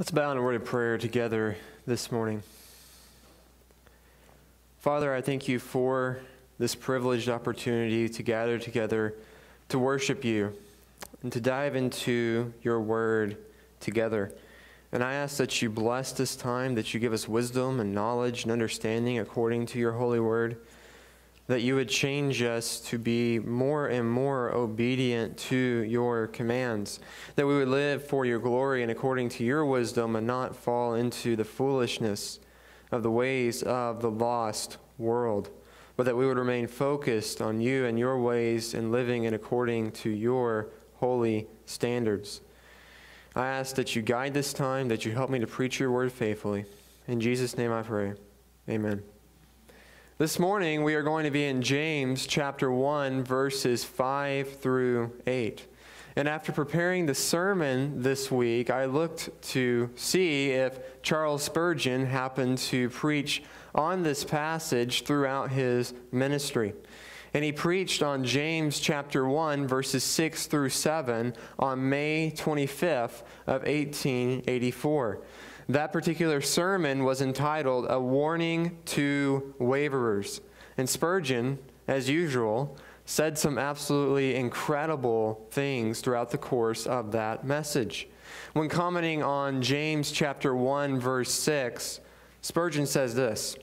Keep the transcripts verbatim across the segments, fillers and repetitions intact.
Let's bow in a word of prayer together this morning. Father, I thank you for this privileged opportunity to gather together to worship you and to dive into your word together. And I ask that you bless this time, that you give us wisdom and knowledge and understanding according to your holy word, that you would change us to be more and more obedient to your commands, that we would live for your glory and according to your wisdom and not fall into the foolishness of the ways of the lost world, but that we would remain focused on you and your ways and living in according to your holy standards. I ask that you guide this time, that you help me to preach your word faithfully. In Jesus' name I pray. Amen. This morning we are going to be in James chapter one, verses five through eight. And after preparing the sermon this week, I looked to see if Charles Spurgeon happened to preach on this passage throughout his ministry. And he preached on James chapter one, verses six through seven on May twenty-fifth of eighteen eighty-four. That particular sermon was entitled, "A Warning to Waverers." And Spurgeon, as usual, said some absolutely incredible things throughout the course of that message. When commenting on James chapter one, verse six, Spurgeon says this,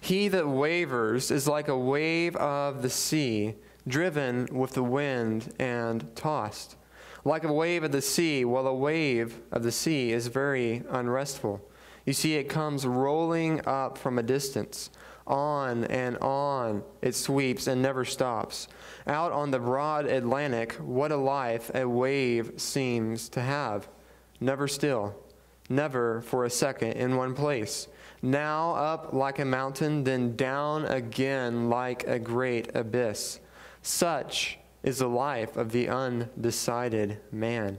"He that wavers is like a wave of the sea, driven with the wind and tossed. Like a wave of the sea, well, a wave of the sea is very unrestful. You see, it comes rolling up from a distance. On and on it sweeps and never stops. Out on the broad Atlantic, what a life a wave seems to have. Never still, never for a second in one place. Now up like a mountain, then down again like a great abyss. Such is the life of the undecided man.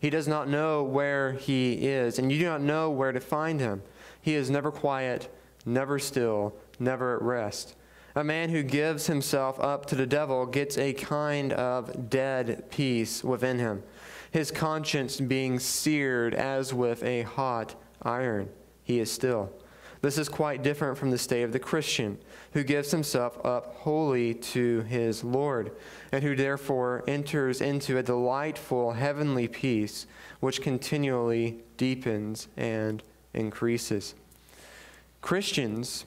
He does not know where he is, and you do not know where to find him. He is never quiet, never still, never at rest. A man who gives himself up to the devil gets a kind of dead peace within him, his conscience being seared as with a hot iron. He is still. This is quite different from the state of the Christian, who gives himself up wholly to his Lord, and who therefore enters into a delightful heavenly peace, which continually deepens and increases." Christians,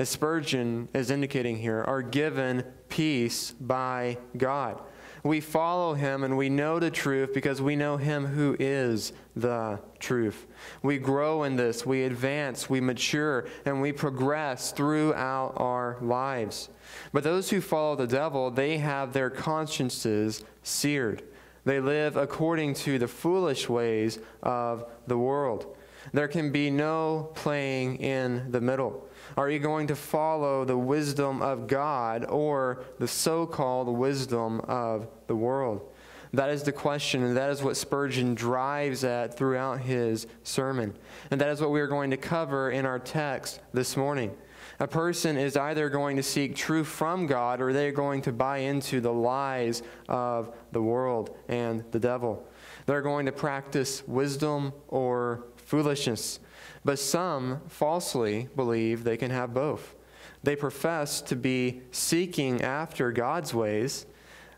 as Spurgeon is indicating here, are given peace by God. We follow him and we know the truth because we know him who is the truth. We grow in this, we advance, we mature, and we progress throughout our lives. But those who follow the devil, they have their consciences seared. They live according to the foolish ways of the world. There can be no playing in the middle. Are you going to follow the wisdom of God or the so-called wisdom of the world? That is the question, and that is what Spurgeon drives at throughout his sermon. And that is what we are going to cover in our text this morning. A person is either going to seek truth from God or they are going to buy into the lies of the world and the devil. They're going to practice wisdom or foolishness. But some falsely believe they can have both. They profess to be seeking after God's ways,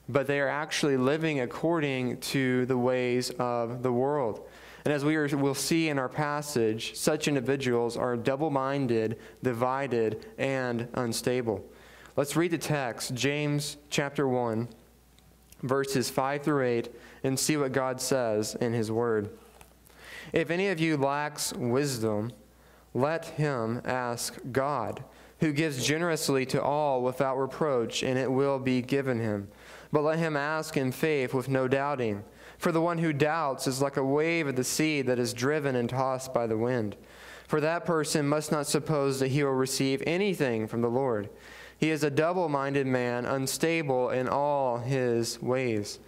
but they are actually living according to the ways of the world. And as we will see in our passage, such individuals are double-minded, divided, and unstable. Let's read the text, James chapter one, verses five through eight, and see what God says in his word. "If any of you lacks wisdom, let him ask God, who gives generously to all without reproach, and it will be given him. But let him ask in faith with no doubting. For the one who doubts is like a wave of the sea that is driven and tossed by the wind. For that person must not suppose that he will receive anything from the Lord. He is a double-minded man, unstable in all his ways."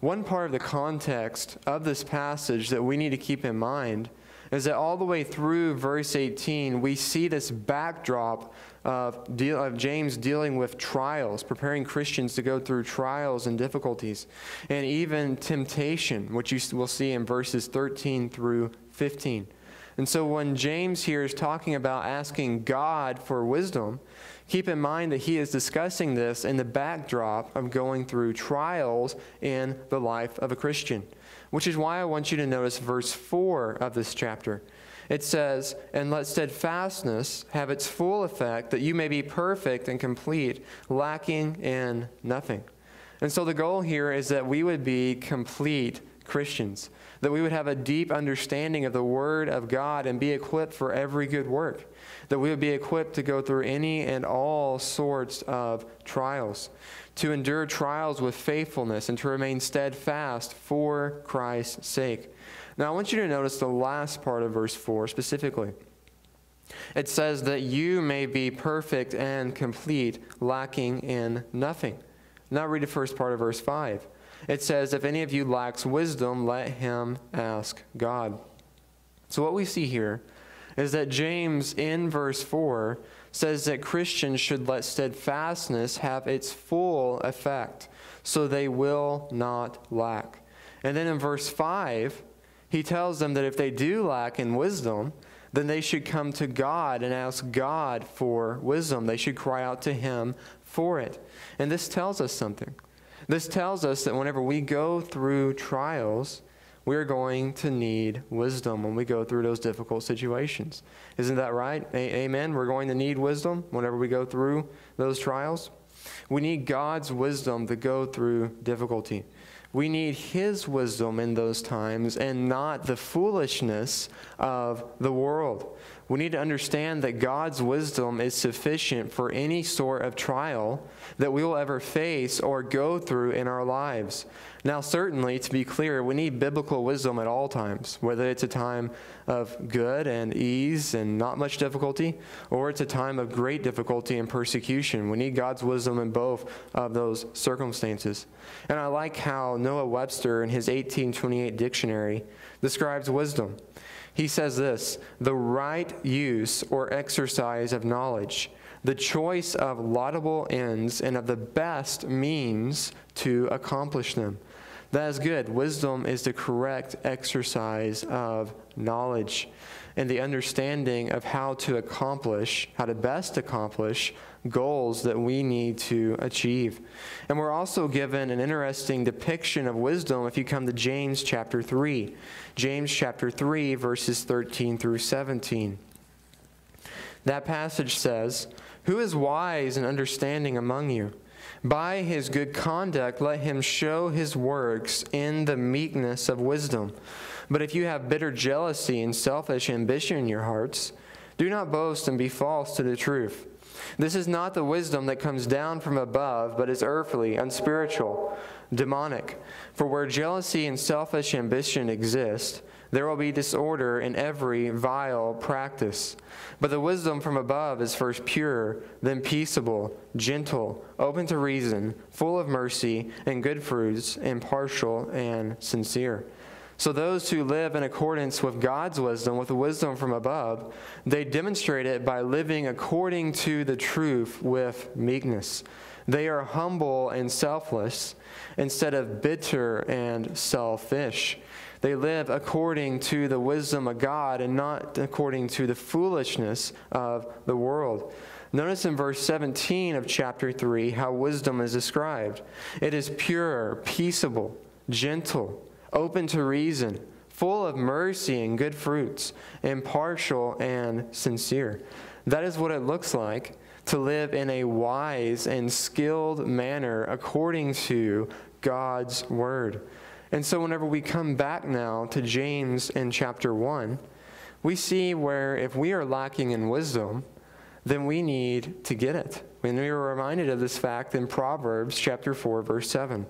One part of the context of this passage that we need to keep in mind is that all the way through verse eighteen, we see this backdrop of, deal, of James dealing with trials, preparing Christians to go through trials and difficulties, and even temptation, which you will see in verses thirteen through fifteen. And so when James here is talking about asking God for wisdom, keep in mind that he is discussing this in the backdrop of going through trials in the life of a Christian, which is why I want you to notice verse four of this chapter. It says, "And let steadfastness have its full effect, that you may be perfect and complete, lacking in nothing." And so the goal here is that we would be complete Christians, that we would have a deep understanding of the Word of God and be equipped for every good work, that we would be equipped to go through any and all sorts of trials, to endure trials with faithfulness and to remain steadfast for Christ's sake. Now, I want you to notice the last part of verse four specifically. It says that you may be perfect and complete, lacking in nothing. Now read the first part of verse five. It says, "If any of you lacks wisdom, let him ask God." So what we see here is that James in verse four says that Christians should let steadfastness have its full effect, so they will not lack. And then in verse five, he tells them that if they do lack in wisdom, then they should come to God and ask God for wisdom. They should cry out to him for it. And this tells us something. This tells us that whenever we go through trials, we're going to need wisdom when we go through those difficult situations. Isn't that right? A- amen. We're going to need wisdom whenever we go through those trials. We need God's wisdom to go through difficulty. We need His wisdom in those times and not the foolishness of the world. We need to understand that God's wisdom is sufficient for any sort of trial that we will ever face or go through in our lives. Now, certainly, to be clear, we need biblical wisdom at all times, whether it's a time of good and ease and not much difficulty, or it's a time of great difficulty and persecution. We need God's wisdom in both of those circumstances. And I like how Noah Webster, in his eighteen twenty-eight dictionary, describes wisdom. He says this: "The right use or exercise of knowledge, the choice of laudable ends and of the best means to accomplish them." That is good. Wisdom is the correct exercise of knowledge and the understanding of how to accomplish, how to best accomplish goals that we need to achieve. And we're also given an interesting depiction of wisdom if you come to James chapter three. James chapter three, verses thirteen through seventeen. That passage says, "Who is wise and understanding among you? By his good conduct let him show his works in the meekness of wisdom. But if you have bitter jealousy and selfish ambition in your hearts, do not boast and be false to the truth. This is not the wisdom that comes down from above, but is earthly, unspiritual, demonic. For where jealousy and selfish ambition exist, there will be disorder in every vile practice. But the wisdom from above is first pure, then peaceable, gentle, open to reason, full of mercy and good fruits, impartial and sincere." So those who live in accordance with God's wisdom, with the wisdom from above, they demonstrate it by living according to the truth with meekness. They are humble and selfless instead of bitter and selfish. They live according to the wisdom of God and not according to the foolishness of the world. Notice in verse seventeen of chapter three how wisdom is described. It is pure, peaceable, gentle, open to reason, full of mercy and good fruits, impartial and sincere. That is what it looks like to live in a wise and skilled manner according to God's word. And so whenever we come back now to James in chapter one, we see where if we are lacking in wisdom, then we need to get it. And we were reminded of this fact in Proverbs chapter four, verse seven.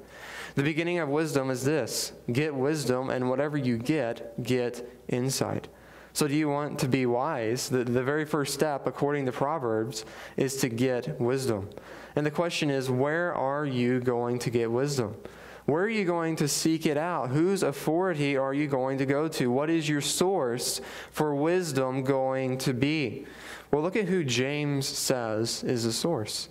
The beginning of wisdom is this: get wisdom, and whatever you get, get insight. So do you want to be wise? The, the very first step, according to Proverbs, is to get wisdom. And the question is, where are you going to get wisdom? Where are you going to seek it out? Whose authority are you going to go to? What is your source for wisdom going to be? Well, look at who James says is the source.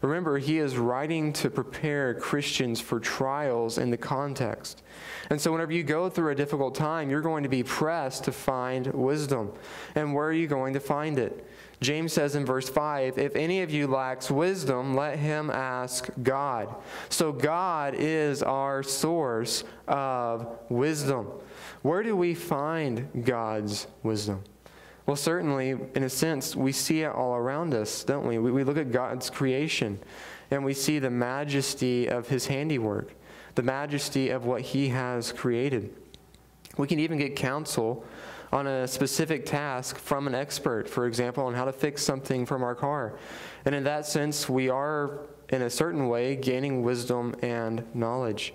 Remember, he is writing to prepare Christians for trials in the context. And so whenever you go through a difficult time, you're going to be pressed to find wisdom. And where are you going to find it? James says in verse five, if any of you lacks wisdom, let him ask God. So God is our source of wisdom. Where do we find God's wisdom? Well, certainly, in a sense, we see it all around us, don't we? We, we look at God's creation, and we see the majesty of His handiwork, the majesty of what He has created. We can even get counsel on a specific task from an expert, for example, on how to fix something from our car. And in that sense, we are, in a certain way, gaining wisdom and knowledge.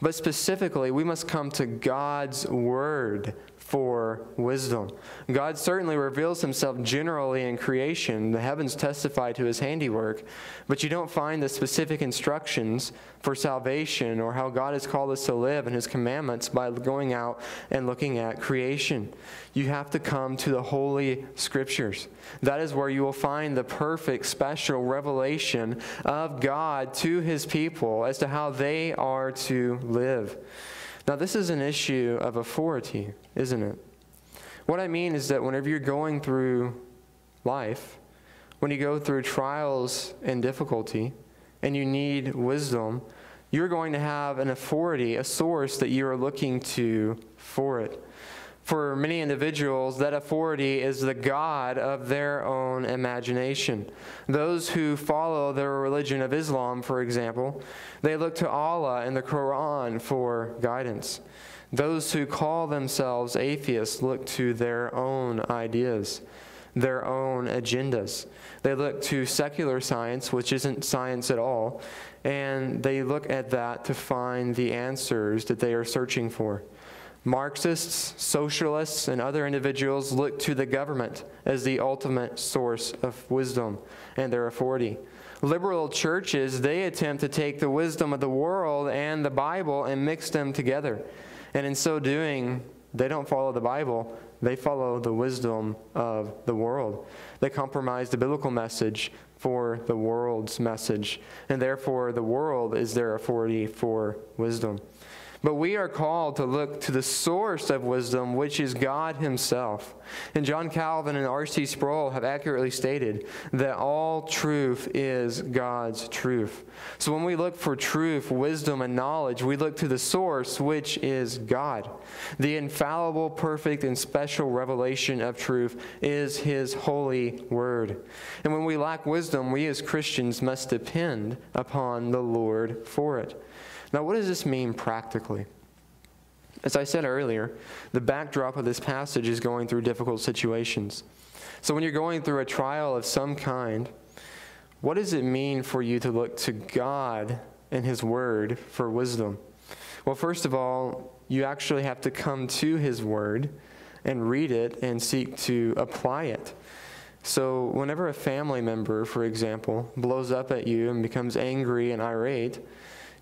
But specifically, we must come to God's Word for wisdom. God certainly reveals Himself generally in creation. The heavens testify to His handiwork, but you don't find the specific instructions for salvation or how God has called us to live and His commandments by going out and looking at creation. You have to come to the Holy Scriptures. That is where you will find the perfect, special revelation of God to His people as to how they are to live. Now, this is an issue of authority, isn't it? What I mean is that whenever you're going through life, when you go through trials and difficulty, and you need wisdom, you're going to have an authority, a source that you are looking to for it. For many individuals, that authority is the god of their own imagination. Those who follow the religion of Islam, for example, they look to Allah and the Quran for guidance. Those who call themselves atheists look to their own ideas, their own agendas. They look to secular science, which isn't science at all, and they look at that to find the answers that they are searching for. Marxists, socialists, and other individuals look to the government as the ultimate source of wisdom and their authority. Liberal churches, they attempt to take the wisdom of the world and the Bible and mix them together. And in so doing, they don't follow the Bible, they follow the wisdom of the world. They compromise the biblical message for the world's message, and therefore the world is their authority for wisdom. But we are called to look to the source of wisdom, which is God Himself. And John Calvin and R C Sproul have accurately stated that all truth is God's truth. So when we look for truth, wisdom, and knowledge, we look to the source, which is God. The infallible, perfect, and special revelation of truth is His holy word. And when we lack wisdom, we as Christians must depend upon the Lord for it. Now, what does this mean practically? As I said earlier, the backdrop of this passage is going through difficult situations. So when you're going through a trial of some kind, what does it mean for you to look to God and His Word for wisdom? Well, first of all, you actually have to come to His Word and read it and seek to apply it. So whenever a family member, for example, blows up at you and becomes angry and irate,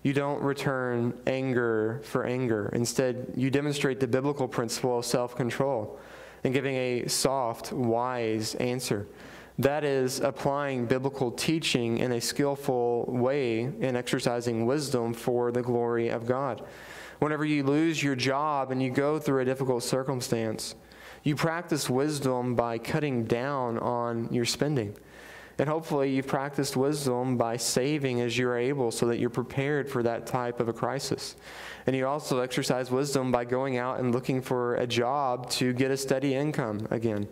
you don't return anger for anger. Instead, you demonstrate the biblical principle of self-control and giving a soft, wise answer. That is applying biblical teaching in a skillful way and exercising wisdom for the glory of God. Whenever you lose your job and you go through a difficult circumstance, you practice wisdom by cutting down on your spending. And hopefully you've practiced wisdom by saving as you're able so that you're prepared for that type of a crisis. And you also exercise wisdom by going out and looking for a job to get a steady income again.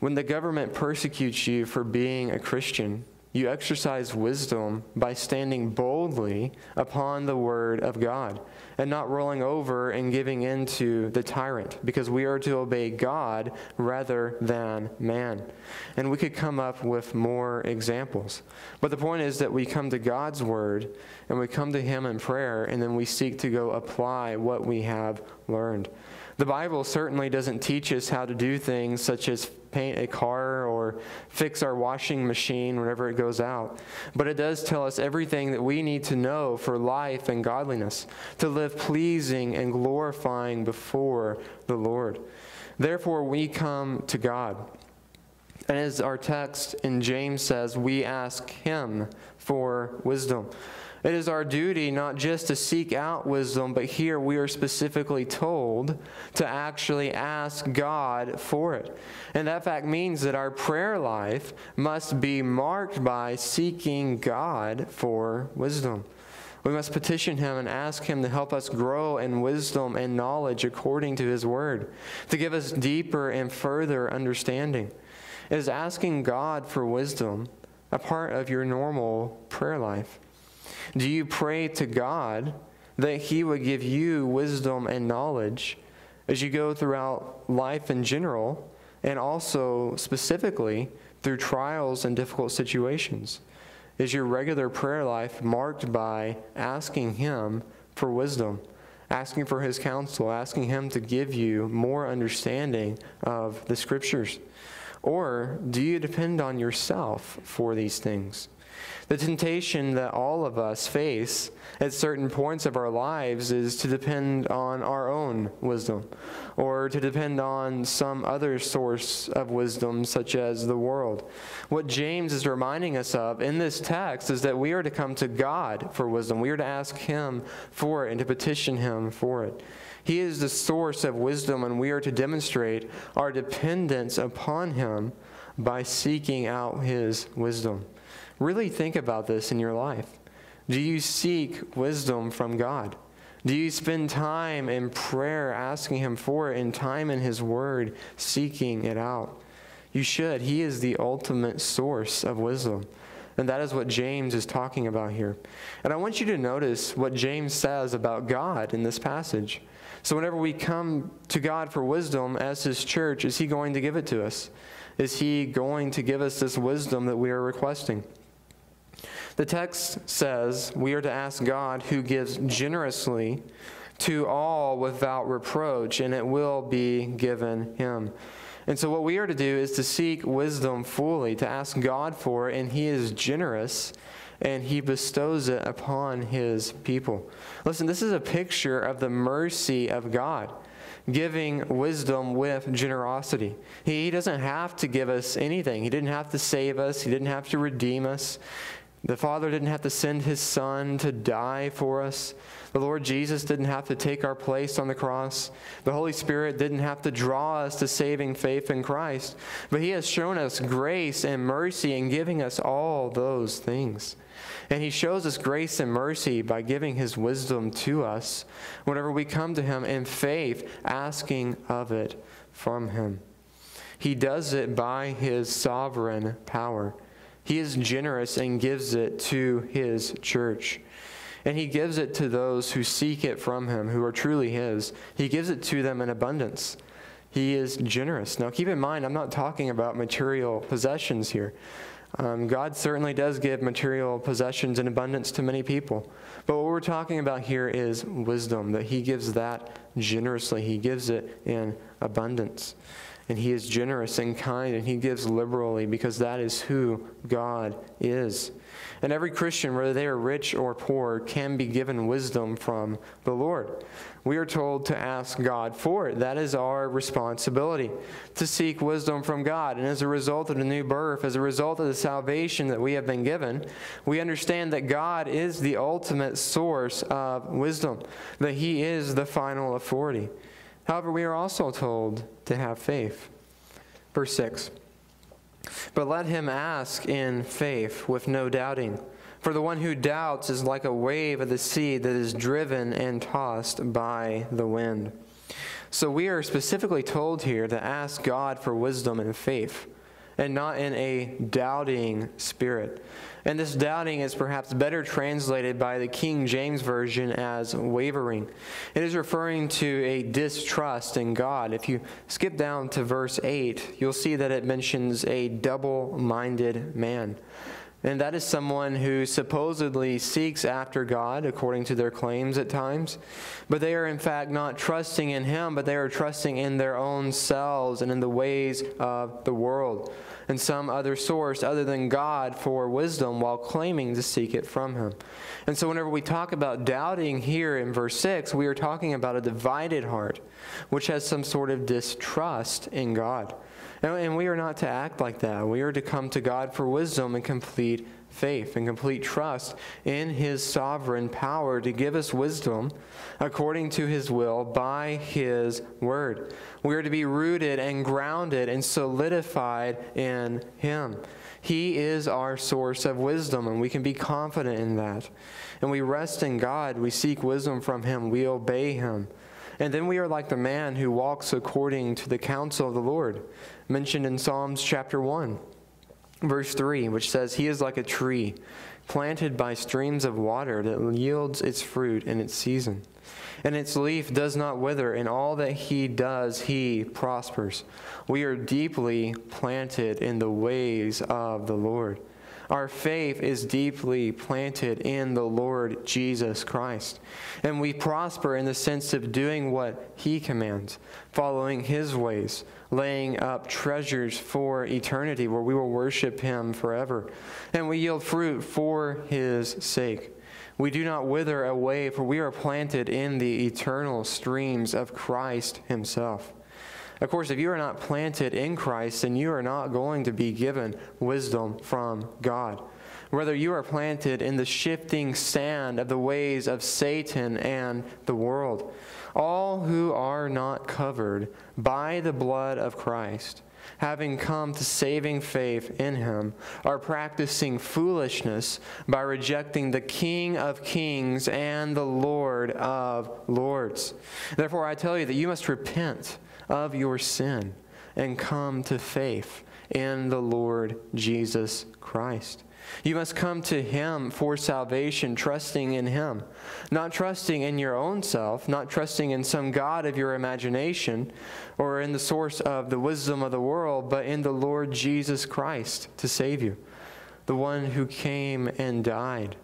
When the government persecutes you for being a Christian, you exercise wisdom by standing boldly upon the Word of God and not rolling over and giving in to the tyrant, because we are to obey God rather than man. And we could come up with more examples. But the point is that we come to God's Word and we come to Him in prayer, and then we seek to go apply what we have learned. The Bible certainly doesn't teach us how to do things such as paint a car or or fix our washing machine whenever it goes out. But it does tell us everything that we need to know for life and godliness, to live pleasing and glorifying before the Lord. Therefore, we come to God. And as our text in James says, we ask him for wisdom. It is our duty not just to seek out wisdom, but here we are specifically told to actually ask God for it. And that fact means that our prayer life must be marked by seeking God for wisdom. We must petition him and ask him to help us grow in wisdom and knowledge according to his word, to give us deeper and further understanding. Is asking God for wisdom a part of your normal prayer life? Do you pray to God that he would give you wisdom and knowledge as you go throughout life in general, and also specifically through trials and difficult situations? Is your regular prayer life marked by asking him for wisdom, asking for his counsel, asking him to give you more understanding of the scriptures? Or do you depend on yourself for these things? The temptation that all of us face at certain points of our lives is to depend on our own wisdom, or to depend on some other source of wisdom, such as the world. What James is reminding us of in this text is that we are to come to God for wisdom. We are to ask him for it and to petition him for it. He is the source of wisdom, and we are to demonstrate our dependence upon him by seeking out his wisdom. Really think about this in your life. Do you seek wisdom from God? Do you spend time in prayer asking him for it, and time in his word seeking it out? You should. He is the ultimate source of wisdom. And that is what James is talking about here. And I want you to notice what James says about God in this passage. So whenever we come to God for wisdom as his church, is he going to give it to us? Is he going to give us this wisdom that we are requesting? The text says we are to ask God, who gives generously to all without reproach, and it will be given him. And so what we are to do is to seek wisdom fully, to ask God for it, and he is generous, and he bestows it upon his people. Listen, this is a picture of the mercy of God, giving wisdom with generosity. He doesn't have to give us anything. He didn't have to save us. He didn't have to redeem us. The Father didn't have to send his Son to die for us. The Lord Jesus didn't have to take our place on the cross. The Holy Spirit didn't have to draw us to saving faith in Christ. But he has shown us grace and mercy in giving us all those things. And he shows us grace and mercy by giving his wisdom to us whenever we come to him in faith, asking of it from him. He does it by his sovereign power. He is generous and gives it to his church. And he gives it to those who seek it from him, who are truly his. He gives it to them in abundance. He is generous. Now keep in mind, I'm not talking about material possessions here. Um, God certainly does give material possessions in abundance to many people. But what we're talking about here is wisdom, that he gives that generously. He gives it in abundance. And he is generous and kind, and he gives liberally, because that is who God is. And every Christian, whether they are rich or poor, can be given wisdom from the Lord. We are told to ask God for it. That is our responsibility, to seek wisdom from God. And as a result of the new birth, as a result of the salvation that we have been given, we understand that God is the ultimate source of wisdom, that he is the final authority. However, we are also told to have faith. Verse six, but let him ask in faith with no doubting. For the one who doubts is like a wave of the sea that is driven and tossed by the wind. So we are specifically told here to ask God for wisdom and faith, and not in a doubting spirit. And this doubting is perhaps better translated by the King James Version as wavering. It is referring to a distrust in God. If you skip down to verse eight, you'll see that it mentions a double-minded man. And that is someone who supposedly seeks after God, according to their claims at times. But they are in fact not trusting in Him, but they are trusting in their own selves and in the ways of the world, and some other source other than God for wisdom, while claiming to seek it from Him. And so whenever we talk about doubting here in verse six, we are talking about a divided heart, which has some sort of distrust in God. And we are not to act like that. We are to come to God for wisdom and complete faith and complete trust in His sovereign power to give us wisdom according to His will by His word. We are to be rooted and grounded and solidified in Him. He is our source of wisdom, and we can be confident in that. And we rest in God. We seek wisdom from Him. We obey Him. And then we are like the man who walks according to the counsel of the Lord, mentioned in Psalms chapter one, verse three, which says, "He is like a tree planted by streams of water that yields its fruit in its season, and its leaf does not wither. In all that he does, he prospers." We are deeply planted in the ways of the Lord. Our faith is deeply planted in the Lord Jesus Christ. And we prosper in the sense of doing what He commands, following His ways, laying up treasures for eternity where we will worship Him forever. And we yield fruit for His sake. We do not wither away, for we are planted in the eternal streams of Christ Himself. Of course, if you are not planted in Christ, then you are not going to be given wisdom from God. Rather, you are planted in the shifting sand of the ways of Satan and the world. All who are not covered by the blood of Christ, having come to saving faith in Him, are practicing foolishness by rejecting the King of Kings and the Lord of Lords. Therefore, I tell you that you must repent of your sin and come to faith in the Lord Jesus Christ. You must come to Him for salvation, trusting in Him, not trusting in your own self, not trusting in some god of your imagination or in the source of the wisdom of the world, but in the Lord Jesus Christ to save you, the one who came and died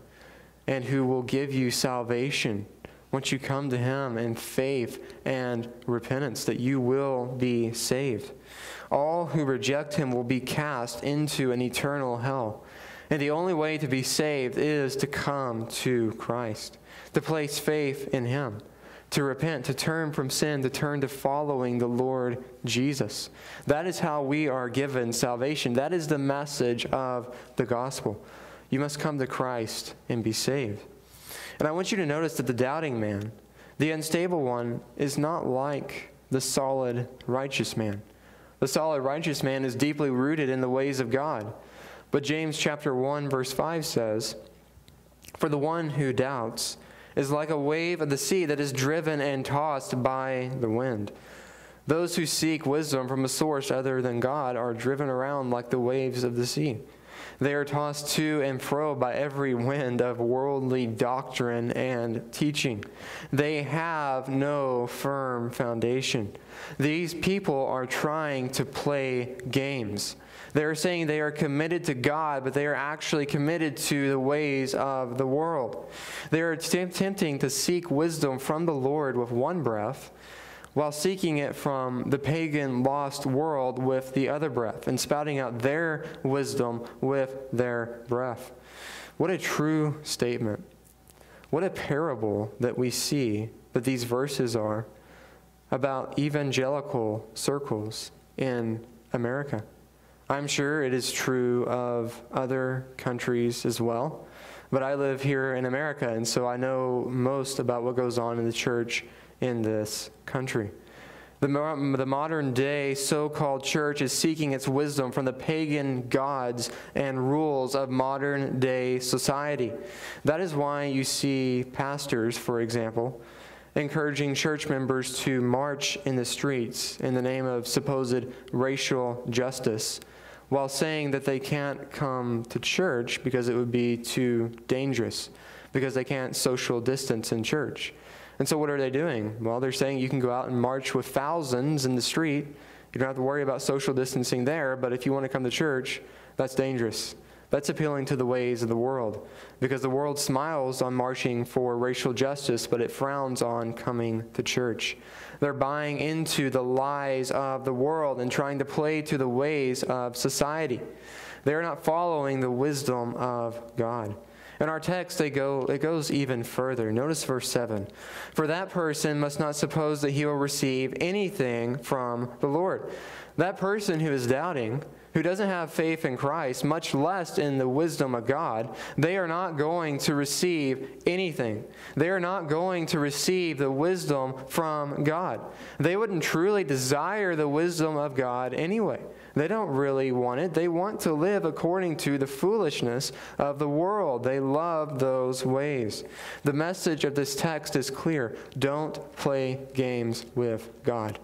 and who will give you salvation once you come to Him in faith and repentance, that you will be saved. All who reject Him will be cast into an eternal hell. And the only way to be saved is to come to Christ, to place faith in Him, to repent, to turn from sin, to turn to following the Lord Jesus. That is how we are given salvation. That is the message of the gospel. You must come to Christ and be saved. And I want you to notice that the doubting man, the unstable one, is not like the solid righteous man. The solid righteous man is deeply rooted in the ways of God. But James chapter one, verse five says, "For the one who doubts is like a wave of the sea that is driven and tossed by the wind. Those who seek wisdom from a source other than God are driven around like the waves of the sea. They are tossed to and fro by every wind of worldly doctrine and teaching. They have no firm foundation." These people are trying to play games. They are saying they are committed to God, but they are actually committed to the ways of the world. They are attempting to seek wisdom from the Lord with one breath, while seeking it from the pagan lost world with the other breath, and spouting out their wisdom with their breath. What a true statement. What a parable that we see that these verses are about evangelical circles in America. I'm sure it is true of other countries as well, but I live here in America, and so I know most about what goes on in the church in this country. The, mo the modern day so-called church is seeking its wisdom from the pagan gods and rules of modern day society. That is why you see pastors, for example, encouraging church members to march in the streets in the name of supposed racial justice, while saying that they can't come to church because it would be too dangerous, because they can't social distance in church. And so what are they doing? Well, they're saying you can go out and march with thousands in the street. You don't have to worry about social distancing there, but if you want to come to church, that's dangerous. That's appealing to the ways of the world, because the world smiles on marching for racial justice, but it frowns on coming to church. They're buying into the lies of the world and trying to play to the ways of society. They're not following the wisdom of God. In our text, they go, it goes even further. Notice verse seven. For that person must not suppose that he will receive anything from the Lord. That person who is doubting, who doesn't have faith in Christ, much less in the wisdom of God, they are not going to receive anything. They are not going to receive the wisdom from God. They wouldn't truly desire the wisdom of God anyway. They don't really want it. They want to live according to the foolishness of the world. They love those ways. The message of this text is clear. Don't play games with God.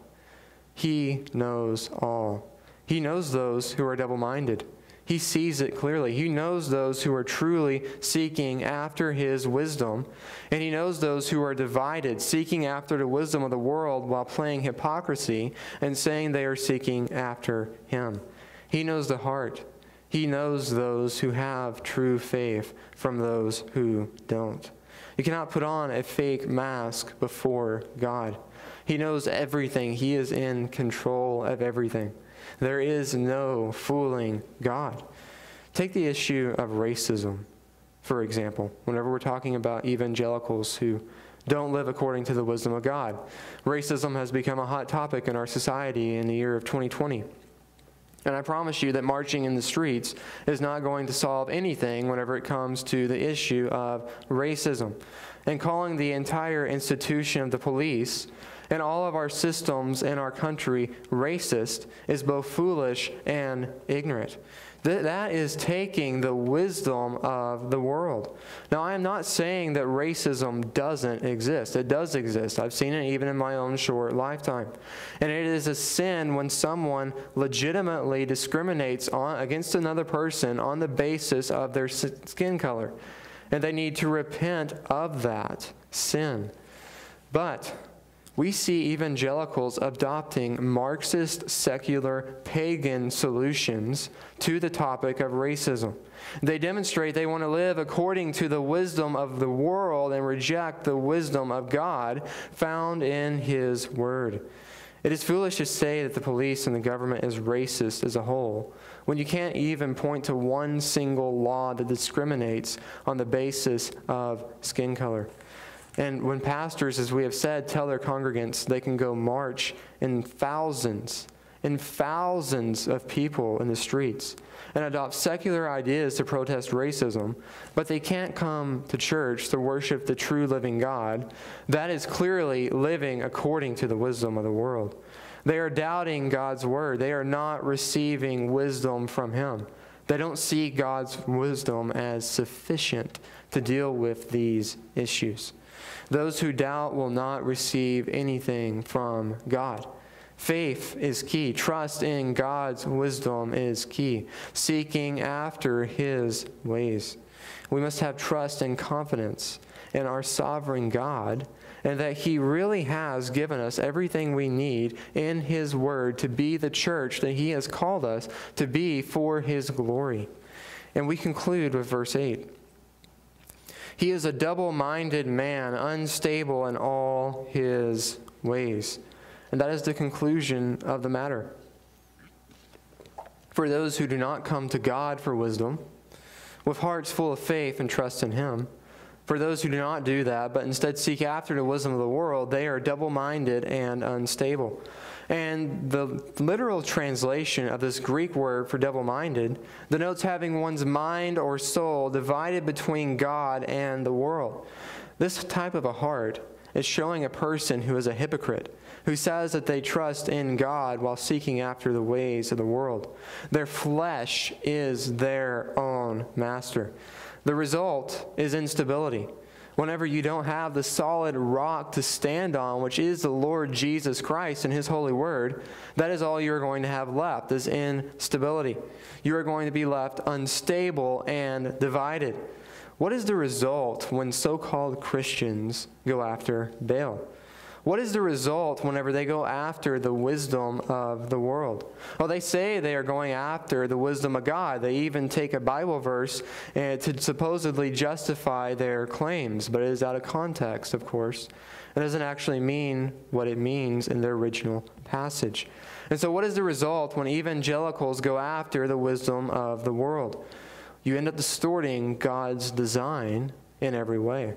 He knows all. He knows those who are double-minded. He sees it clearly. He knows those who are truly seeking after his wisdom, and he knows those who are divided, seeking after the wisdom of the world while playing hypocrisy and saying they are seeking after him. He knows the heart. He knows those who have true faith from those who don't. You cannot put on a fake mask before God. He knows everything. He is in control of everything. There is no fooling God. Take the issue of racism, for example, whenever we're talking about evangelicals who don't live according to the wisdom of God. Racism has become a hot topic in our society in the year of twenty twenty. And I promise you that marching in the streets is not going to solve anything whenever it comes to the issue of racism. And calling the entire institution of the police and all of our systems in our country racist is both foolish and ignorant. Th that is taking the wisdom of the world. Now, I am not saying that racism doesn't exist. It does exist. I've seen it even in my own short lifetime. And it is a sin when someone legitimately discriminates on, against another person on the basis of their skin color. And they need to repent of that sin. But we see evangelicals adopting Marxist, secular, pagan solutions to the topic of racism. They demonstrate they want to live according to the wisdom of the world and reject the wisdom of God found in His Word. It is foolish to say that the police and the government is racist as a whole, when you can't even point to one single law that discriminates on the basis of skin color. And when pastors, as we have said, tell their congregants they can go march in thousands and thousands of people in the streets and adopt secular ideas to protest racism, but they can't come to church to worship the true living God, that is clearly living according to the wisdom of the world. They are doubting God's word. They are not receiving wisdom from Him. They don't see God's wisdom as sufficient to deal with these issues. Those who doubt will not receive anything from God. Faith is key. Trust in God's wisdom is key. Seeking after His ways. We must have trust and confidence in our sovereign God, and that He really has given us everything we need in His Word to be the church that He has called us to be for His glory. And we conclude with verse eight. He is a double-minded man, unstable in all his ways. And that is the conclusion of the matter. For those who do not come to God for wisdom, with hearts full of faith and trust in Him, for those who do not do that, but instead seek after the wisdom of the world, they are double-minded and unstable. And the literal translation of this Greek word for double-minded denotes having one's mind or soul divided between God and the world. This type of a heart is showing a person who is a hypocrite, who says that they trust in God while seeking after the ways of the world. Their flesh is their own master. The result is instability. Whenever you don't have the solid rock to stand on, which is the Lord Jesus Christ and His holy word, that is all you're going to have left, is instability. You are going to be left unstable and divided. What is the result when so-called Christians go after Baal? What is the result whenever they go after the wisdom of the world? Well, they say they are going after the wisdom of God. They even take a Bible verse uh, to supposedly justify their claims, but it is out of context, of course. It doesn't actually mean what it means in their original passage. And so what is the result when evangelicals go after the wisdom of the world? You end up distorting God's design in every way.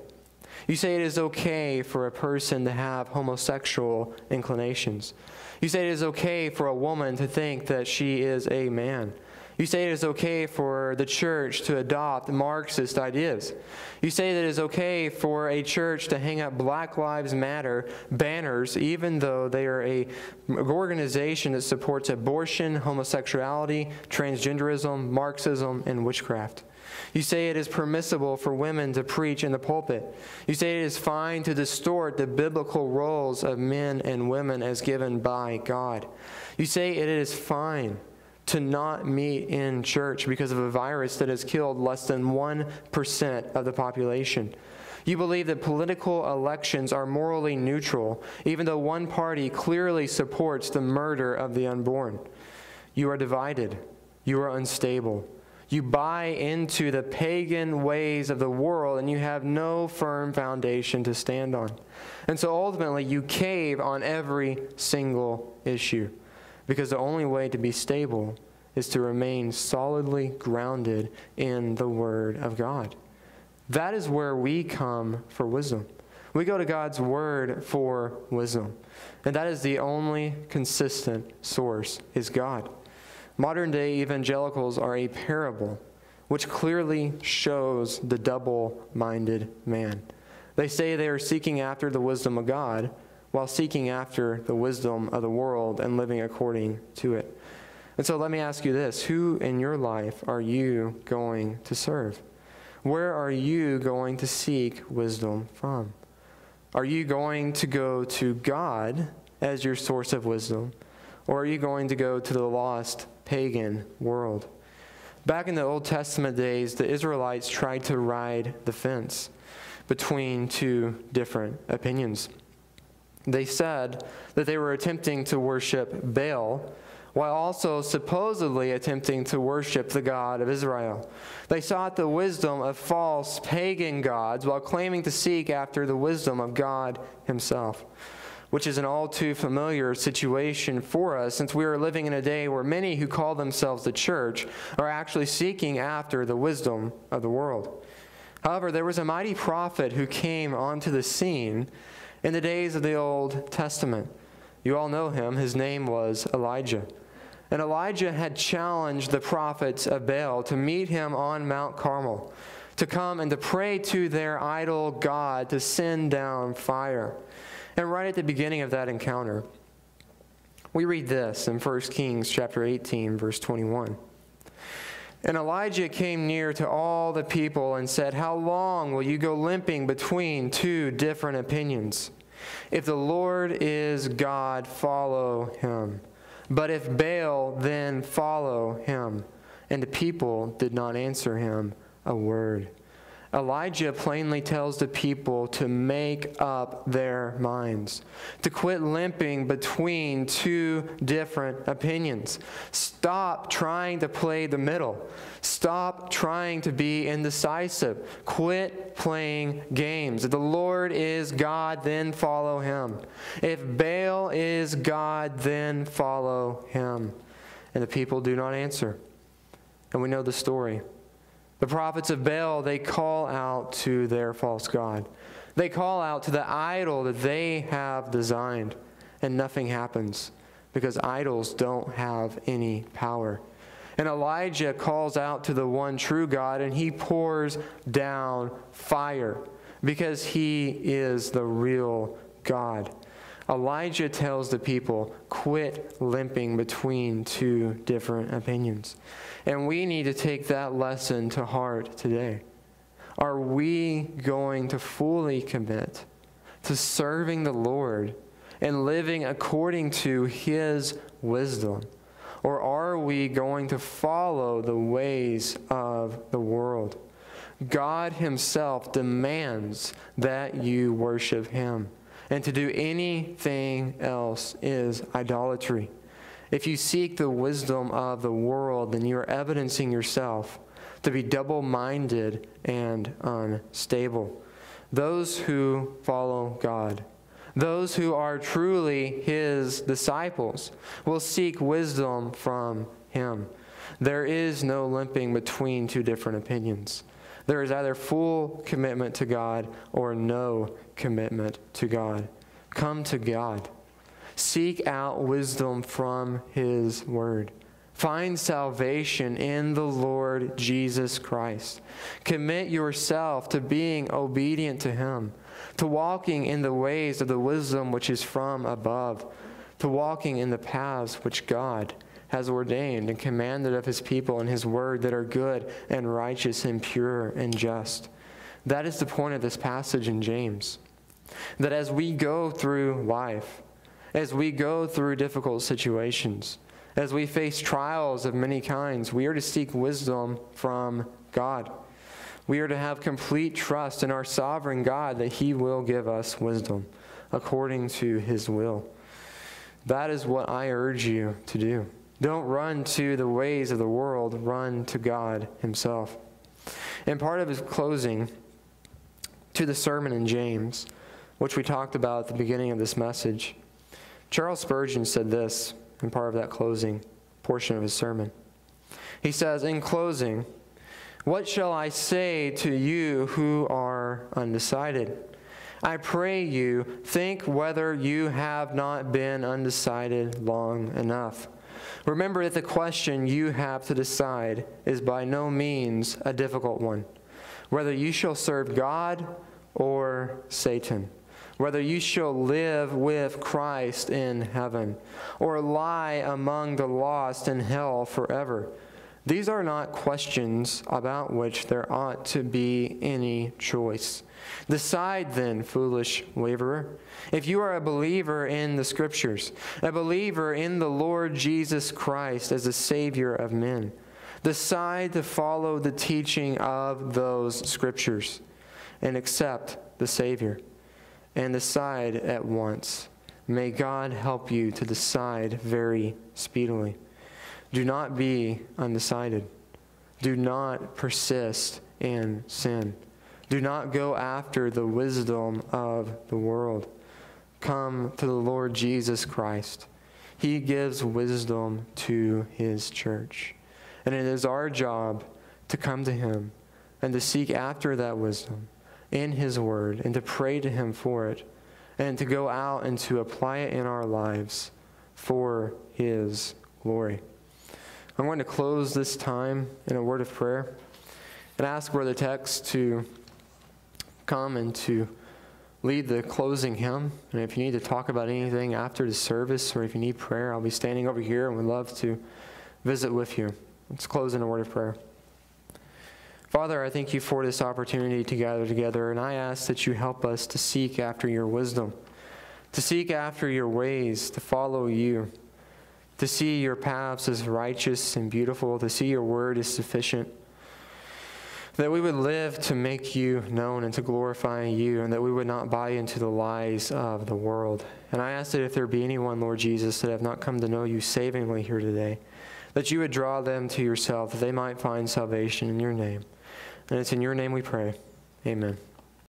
You say it is okay for a person to have homosexual inclinations. You say it is okay for a woman to think that she is a man. You say it is okay for the church to adopt Marxist ideas. You say that it is okay for a church to hang up Black Lives Matter banners, even though they are an organization that supports abortion, homosexuality, transgenderism, Marxism, and witchcraft. You say it is permissible for women to preach in the pulpit. You say it is fine to distort the biblical roles of men and women as given by God. You say it is fine to not meet in church because of a virus that has killed less than one percent of the population. You believe that political elections are morally neutral, even though one party clearly supports the murder of the unborn. You are divided. You are unstable. You buy into the pagan ways of the world, and you have no firm foundation to stand on. And so ultimately, you cave on every single issue, because the only way to be stable is to remain solidly grounded in the Word of God. That is where we come for wisdom. We go to God's Word for wisdom. And that is the only consistent source, is God. Modern-day evangelicals are a parable, which clearly shows the double-minded man. They say they are seeking after the wisdom of God, while seeking after the wisdom of the world and living according to it. And so let me ask you this. Who in your life are you going to serve? Where are you going to seek wisdom from? Are you going to go to God as your source of wisdom? Or are you going to go to the lost pagan world? Back in the Old Testament days, the Israelites tried to ride the fence between two different opinions. They said that they were attempting to worship Baal, while also supposedly attempting to worship the God of Israel. They sought the wisdom of false pagan gods, while claiming to seek after the wisdom of God himself, which is an all too familiar situation for us, since we are living in a day where many who call themselves the church are actually seeking after the wisdom of the world. However, there was a mighty prophet who came onto the scene in the days of the Old Testament. You all know him. His name was Elijah. And Elijah had challenged the prophets of Baal to meet him on Mount Carmel, to come and to pray to their idol god to send down fire. And right at the beginning of that encounter, we read this in First Kings chapter eighteen, verse twenty-one. And Elijah came near to all the people and said, "How long will you go limping between two different opinions? If the Lord is God, follow him. But if Baal, then follow him." And the people did not answer him a word. Elijah plainly tells the people to make up their minds, to quit limping between two different opinions. Stop trying to play the middle. Stop trying to be indecisive. Quit playing games. If the Lord is God, then follow him. If Baal is God, then follow him. And the people do not answer. And we know the story. The prophets of Baal, they call out to their false god. They call out to the idol that they have designed, and nothing happens because idols don't have any power. And Elijah calls out to the one true God, and he pours down fire because he is the real God. Elijah tells the people, quit limping between two different opinions. And we need to take that lesson to heart today. Are we going to fully commit to serving the Lord and living according to his wisdom? Or are we going to follow the ways of the world? God himself demands that you worship him. And to do anything else is idolatry. If you seek the wisdom of the world, then you are evidencing yourself to be double-minded and unstable. Those who follow God, those who are truly His disciples, will seek wisdom from Him. There is no limping between two different opinions. There is either full commitment to God or no commitment to God. Come to God. Seek out wisdom from His Word. Find salvation in the Lord Jesus Christ. Commit yourself to being obedient to Him, to walking in the ways of the wisdom which is from above, to walking in the paths which God has ordained and commanded of His people in His Word that are good and righteous and pure and just. That is the point of this passage in James. That as we go through life, as we go through difficult situations, as we face trials of many kinds, we are to seek wisdom from God. We are to have complete trust in our sovereign God that He will give us wisdom according to His will. That is what I urge you to do. Don't run to the ways of the world, run to God Himself. And part of his closing to the sermon in James, which we talked about at the beginning of this message, Charles Spurgeon said this, and part of that closing portion of his sermon. He says, in closing, what shall I say to you who are undecided? I pray you, think whether you have not been undecided long enough. Remember that the question you have to decide is by no means a difficult one, whether you shall serve God or Satan, whether you shall live with Christ in heaven, or lie among the lost in hell forever. These are not questions about which there ought to be any choice. Decide then, foolish waverer, if you are a believer in the Scriptures, a believer in the Lord Jesus Christ as the Savior of men. Decide to follow the teaching of those Scriptures and accept the Savior. And decide at once. May God help you to decide very speedily. Do not be undecided. Do not persist in sin. Do not go after the wisdom of the world. Come to the Lord Jesus Christ. He gives wisdom to His church. And it is our job to come to Him and to seek after that wisdom in His Word, and to pray to Him for it, and to go out and to apply it in our lives for His glory. I'm going to close this time in a word of prayer and ask Brother Tex to come and to lead the closing hymn. And if you need to talk about anything after the service, or if you need prayer, I'll be standing over here and would love to visit with you. Let's close in a word of prayer. Father, I thank You for this opportunity to gather together, and I ask that You help us to seek after Your wisdom, to seek after Your ways, to follow You, to see Your paths as righteous and beautiful, to see Your Word as sufficient, that we would live to make You known and to glorify You, and that we would not buy into the lies of the world. And I ask that if there be anyone, Lord Jesus, that have not come to know You savingly here today, that You would draw them to Yourself, that they might find salvation in Your name. And it's in Your name we pray. Amen.